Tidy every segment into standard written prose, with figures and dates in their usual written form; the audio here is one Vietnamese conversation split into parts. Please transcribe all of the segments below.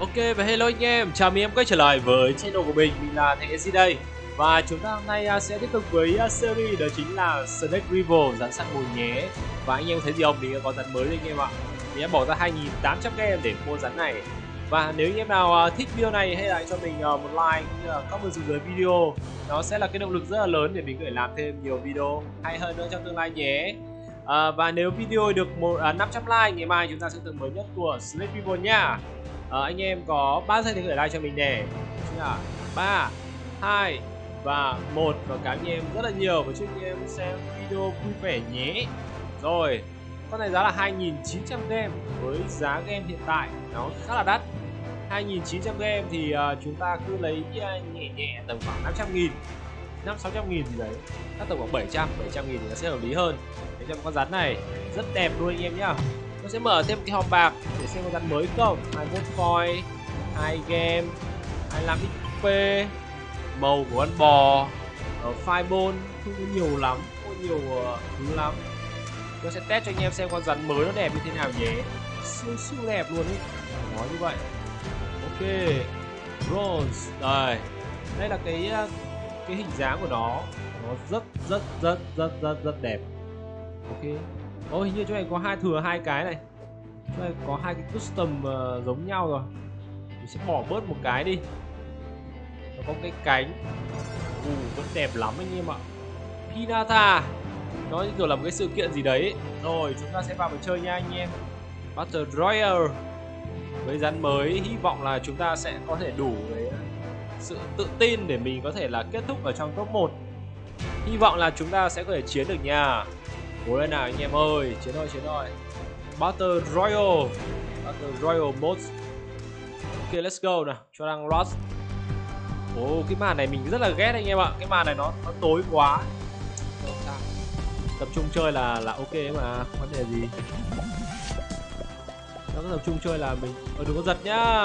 Ok và hello anh em, chào mừng em quay trở lại với channel của mình là Thành EJ đây. Và chúng ta hôm nay sẽ tiếp tục với series đó chính là Snake Rival rắn săn mồi nhé. Và anh em thấy gì không, mình có rắn mới đấy anh em ạ. Mình đã bỏ ra 2.800 để mua rắn này. Và nếu anh em nào thích video này hãy cho mình một like cũng như là comment dưới video. Nó sẽ là cái động lực rất là lớn để mình có thể làm thêm nhiều video hay hơn nữa trong tương lai nhé. Và nếu video được 500 like, ngày mai chúng ta sẽ tường mới nhất của Snake Rival nha. Anh em có 3 giây để gửi like cho mình nè. 3, 2 và 1. Và cảm ơn anh em rất là nhiều và chúc anh em xem video vui vẻ nhé. Rồi, con này giá là 2.900 game. Với giá game hiện tại nó khá là đắt. 2.900 game thì chúng ta cứ lấy nhẹ nhẹ tầm khoảng 500.000, 500-600.000 thì đấy, các tầm khoảng 700.000 thì nó sẽ hợp lý hơn. Để cho con rắn này rất đẹp luôn anh em nhá. Tôi sẽ mở thêm cái hộp bạc để xem con rắn mới không. 21 coin, 2 game, 25 XP, màu của con bò, fireball, không có nhiều lắm, không có nhiều thứ lắm. Tôi sẽ test cho anh em xem con rắn mới nó đẹp như thế nào nhé. Siêu siêu đẹp luôn ý, nói như vậy. Ok, bronze, đây, đây là cái hình dáng của nó rất đẹp. Ok, hình như chỗ này có thừa hai cái này, chỗ này có hai cái custom giống nhau rồi, mình sẽ bỏ bớt một cái đi. Nó có cái cánh, vẫn đẹp lắm anh em ạ. Pinata, nó như kiểu là một cái sự kiện gì đấy. Rồi chúng ta sẽ vào mình chơi nha anh em. Battle Royale với rắn mới, hy vọng là chúng ta sẽ có thể đủ cái sự tự tin để mình có thể là kết thúc ở trong top 1. Hy vọng là chúng ta sẽ có thể chiến được nha. Cố lên nào anh em ơi, chiến thôi chiến thôi. Battle Royale, Battle Royale mode. Ok let's go nào, cho đang lost. Cái màn này mình rất là ghét anh em ạ. Cái màn này nó tối quá. Tập trung chơi là ok mà, không vấn đề gì. Nó có tập trung chơi là mình đừng có giật nhá.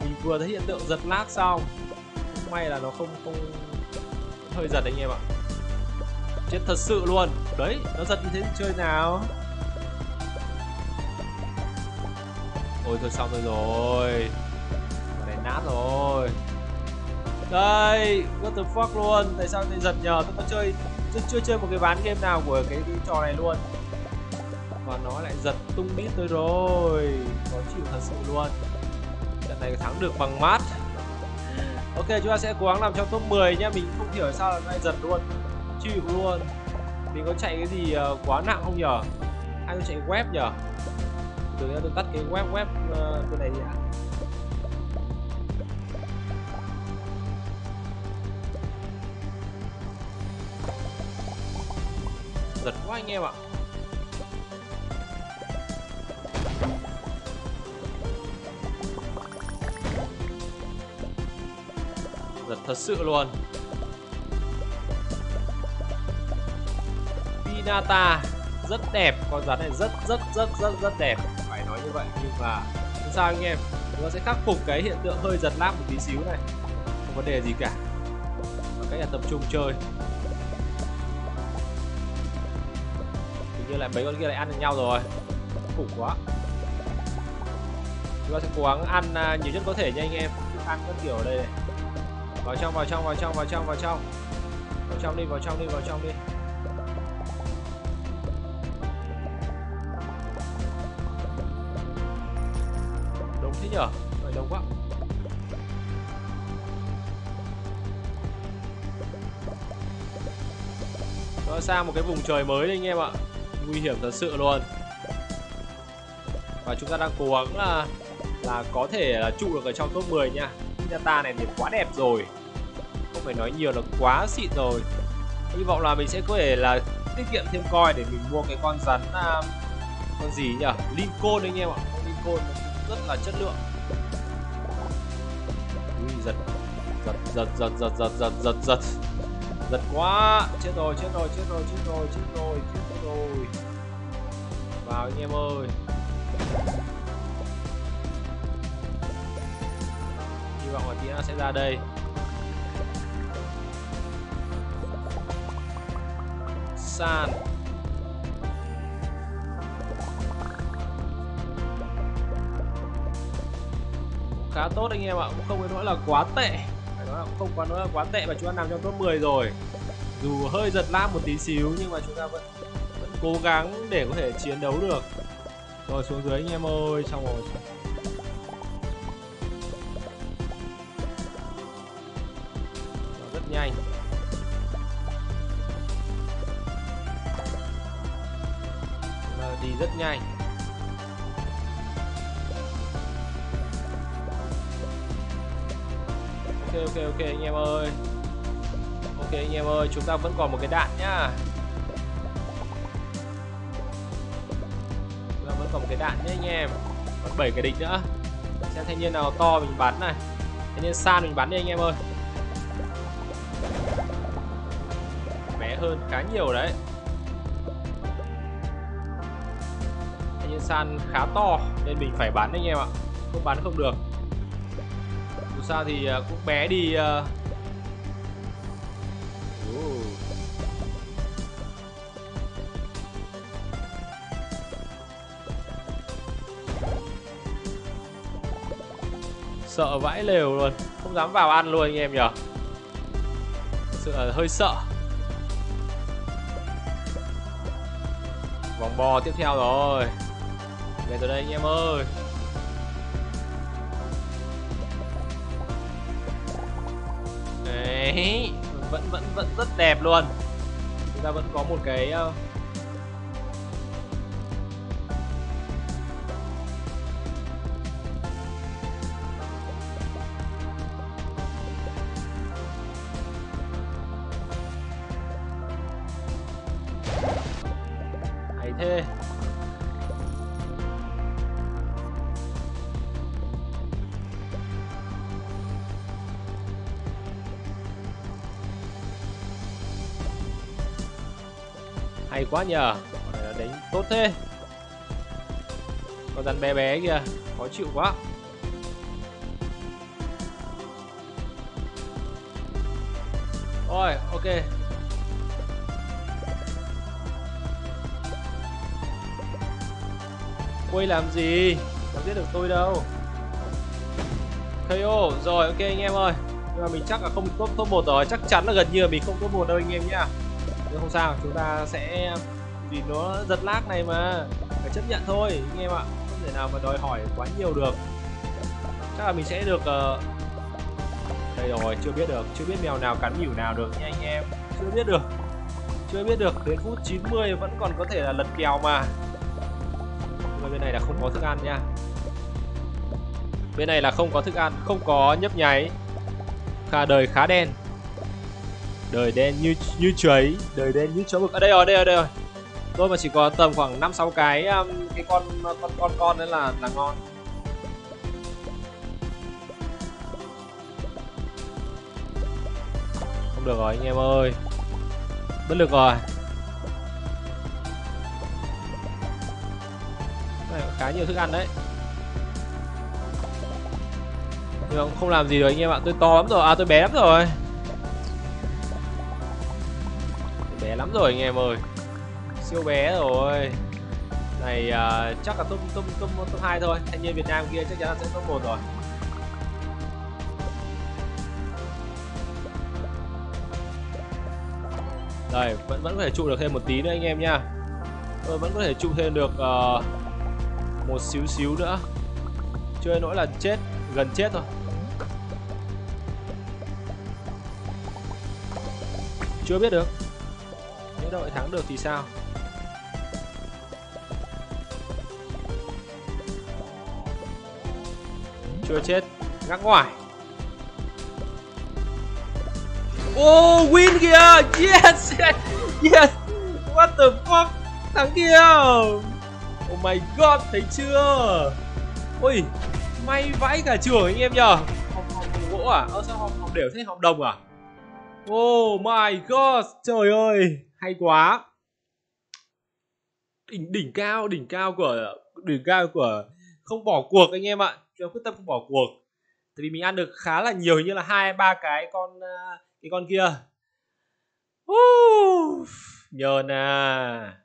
Mình vừa thấy hiện tượng giật lag xong. May là nó không hơi giật anh em ạ. Chết thật sự luôn. Đấy, nó giật như thế chơi nào. Ôi thôi xong rồi. Mà này nát rồi. Đây, what the fuck luôn. Tại sao tôi giật nhờ, tôi có chưa chơi một cái ván game nào của cái trò này luôn. Và nó lại giật tung đít tôi rồi. Có chịu thật sự luôn. Trận này thắng được bằng mát. Ok, chúng ta sẽ cố gắng làm trong top 10 nhá. Mình không hiểu sao là nó lại giật luôn. Chịu luôn. Mình có chạy cái gì quá nặng không nhở? Hay tôi chạy web nhở? Từ đây tôi tắt cái web cái này đi ạ. Giật quá anh em ạ. Giật thật sự luôn. Pinata rất đẹp, con rắn này rất đẹp, phải nói như vậy. Nhưng mà sao anh em, chúng ta sẽ khắc phục cái hiện tượng hơi giật lag một tí xíu này, không vấn đề gì cả. Và cách là tập trung chơi. Hình như lại mấy con kia lại ăn được nhau rồi, khủng quá. Chúng ta sẽ cố gắng ăn nhiều nhất có thể nha anh em. Ăn các kiểu ở đây này. Vào trong đi. Thế nhở, phải đông quá. Nó xa một cái vùng trời mới đấy anh em ạ. Nguy hiểm thật sự luôn. Và chúng ta đang cố gắng là có thể là trụ được ở trong top 10 nha. Pinata này thì quá đẹp rồi, không phải nói nhiều, là quá xịn rồi. Hy vọng là mình sẽ có thể là tiết kiệm thêm coin để mình mua cái con rắn con gì nhỉ? Lincoln anh em ạ. Lincoln rất là chất lượng. Ui, giật quá. Chết rồi. Vào anh em ơi. Hy vọng là tí nữa sẽ ra đây. San khá tốt anh em ạ, cũng không nói là quá tệ, phải nói là cũng không quá nói là quá tệ, và chúng ta nằm trong top 10 rồi. Dù hơi giật lam một tí xíu nhưng mà chúng ta vẫn cố gắng để có thể chiến đấu được. Rồi xuống dưới anh em ơi, xong rồi. Đó, rất nhanh. Đó, đi rất nhanh. Ok anh em ơi. Ok anh em ơi, chúng ta vẫn còn một cái đạn nhá. Chúng ta vẫn còn một cái đạn nhé anh em. Còn 7 cái địch nữa. Xem thanh niên nào to mình bắn này. Thanh niên san mình bắn đi anh em ơi. Bé hơn khá nhiều đấy. Thanh niên san khá to nên mình phải bắn anh em ạ. Không bắn không được. Sao thì cũng bé đi. Sợ vãi lều luôn, không dám vào ăn luôn anh em nhở. Thật sự là hơi sợ. Vòng bò tiếp theo rồi. Về tới đây anh em ơi. Đấy, vẫn rất đẹp luôn. Chúng ta vẫn có một cái hay thế. Hay quá nhờ, đánh tốt thế. Con rắn bé bé kìa, khó chịu quá. Rồi, ok. Quay làm gì, không giết được tôi đâu. KO, rồi ok anh em ơi. Nhưng mà mình chắc là không top 1 rồi, chắc chắn là gần như là mình không top 1 đâu anh em nhá. Không sao, chúng ta sẽ vì nó giật lag này mà phải chấp nhận thôi anh em ạ, không thể nào mà đòi hỏi quá nhiều được. Chắc là mình sẽ được đây rồi, chưa biết được, chưa biết mèo nào cắn nhỉu nào được nha anh em, chưa biết được, chưa biết được. Đến phút 90 vẫn còn có thể là lật kèo mà. Bên này là không có thức ăn nha, bên này là không có thức ăn, không có nhấp nháy. Khá đời khá đen. Đời đen như chuối, đời đen như chó mực. Ở đây rồi, đây rồi, đây rồi. Tôi mà chỉ có tầm khoảng 5-6 cái con đấy là ngon. Không được rồi anh em ơi. Bất lực rồi. Này khá nhiều thức ăn đấy. Nhưng mà không làm gì được anh em ạ, tôi to lắm rồi, à tôi bé lắm rồi. Bé lắm rồi anh em ơi, siêu bé rồi này. Chắc là top 2 thôi. Thanh niên Việt Nam kia chắc chắn là sẽ top 1 rồi. Đây vẫn có thể trụ được thêm một tí nữa anh em nha. Tôi vẫn có thể trụ thêm được một xíu xíu nữa, chưa nỗi là chết, gần chết thôi. Chưa biết được. Nếu đội thắng được thì sao? Chưa chết, ngắc ngoài. Oh, win kìa. Yes, yes. What the fuck? Thắng kìa. Oh my god, thấy chưa? Ui, may vãi cả trường anh em nhờ. Hòm gỗ à? Ơ sao hòm đểu thế, hòm đồng à? Oh my god, trời ơi. Hay quá. Đỉnh cao của không bỏ cuộc anh em ạ. Chúng quyết tâm không bỏ cuộc. Tại vì mình ăn được khá là nhiều, như là 2-3 cái con kia. Nhờ nà.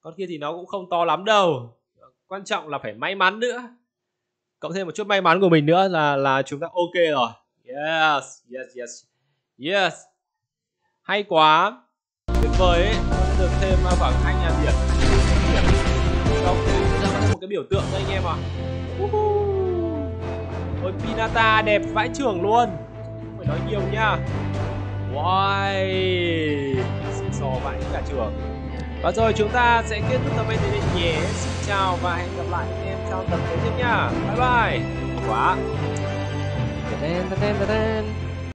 Con kia thì nó cũng không to lắm đâu. Quan trọng là phải may mắn nữa. cộng thêm một chút may mắn của mình nữa là chúng ta ok rồi. Yes, yes, yes, yes. Hay quá, tuyệt vời ấy. Được thêm khoảng 2.000 điểm. Cộng thêm chúng ta có một cái biểu tượng đây anh em ạ. Ôi Pinata đẹp vãi trưởng luôn, không phải nói nhiều nha. Wow, xin xò vãi cả trường. Và rồi chúng ta sẽ kết thúc tập này đến đây nhé. Xin chào và hẹn gặp lại anh em trong tập tiếp nha. Bye bye. Quá.